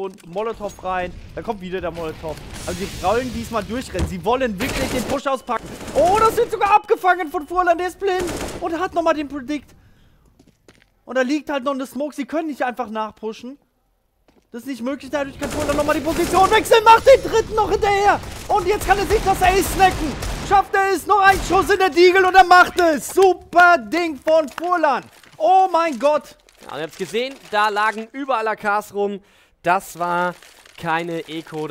und Molotov rein. Da kommt wieder der Molotov. Also sie rollen diesmal durchrennen. Sie wollen wirklich den Push auspacken. Oh, das wird sogar abgefangen von Furlan. Der ist blind und hat nochmal den Predict. Und da liegt halt noch eine Smoke. Sie können nicht einfach nachpushen. Das ist nicht möglich. Dadurch kann Furlan nochmal die Position wechseln. Macht den dritten noch hinterher. Und jetzt kann er sich das Ace snacken. Schafft er es. Noch ein Schuss in der Diegel und er macht es. Super Ding von Furlan. Oh mein Gott. Ja, ihr habt es gesehen, da lagen überall AKs rum. Das war keine Eco.